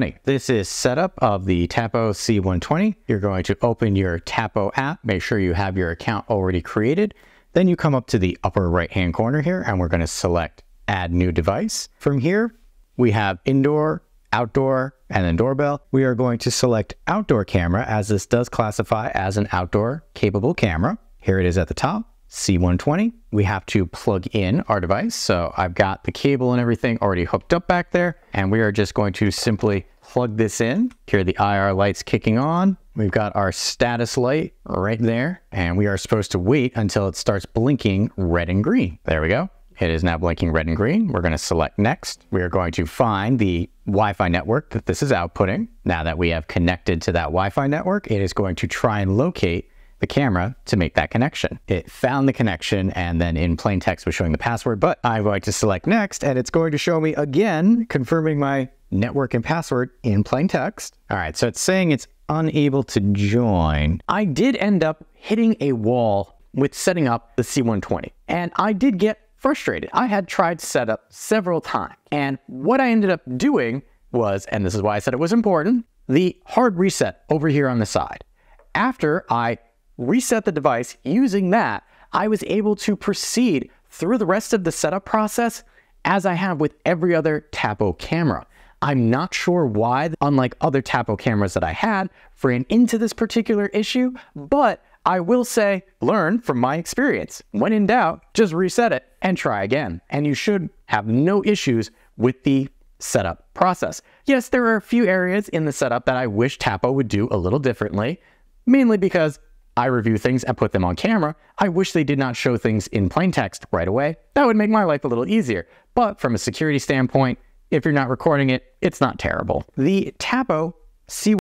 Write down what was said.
C120. This is setup of the Tapo C120. You're going to open your Tapo app, make sure you have your account already created. Then you come up to the upper right-hand corner here and we're going to select Add New Device. From here, we have Indoor, Outdoor, and then Doorbell. We are going to select Outdoor Camera as this does classify as an outdoor capable camera. Here it is at the top, C120. We have to plug in our device. So I've got the cable and everything already hooked up back there. And we are just going to simply plug this in. Here the IR light's kicking on. We've got our status light right there. And we are supposed to wait until it starts blinking red and green. There we go. It is now blinking red and green. We're going to select next. We are going to find the Wi-Fi network that this is outputting. Now that we have connected to that Wi-Fi network, it is going to try and locate the camera to make that connection. It found the connection and then in plain text was showing the password, but I'm going to select next and it's going to show me again, confirming my network and password in plain text. All right, so it's saying it's unable to join. I did end up hitting a wall with setting up the C120 and I did get frustrated. I had tried to set up several times and what I ended up doing was, and this is why I said it was important, the hard reset over here on the side. After I reset the device using that, I was able to proceed through the rest of the setup process as I have with every other Tapo camera. I'm not sure why, unlike other Tapo cameras that I had, ran into this particular issue, but I will say, learn from my experience. When in doubt, just reset it and try again. And you should have no issues with the setup process. Yes, there are a few areas in the setup that I wish Tapo would do a little differently, mainly because I review things and put them on camera. I wish they did not show things in plain text right away. That would make my life a little easier. But from a security standpoint, if you're not recording it, it's not terrible. The Tapo C120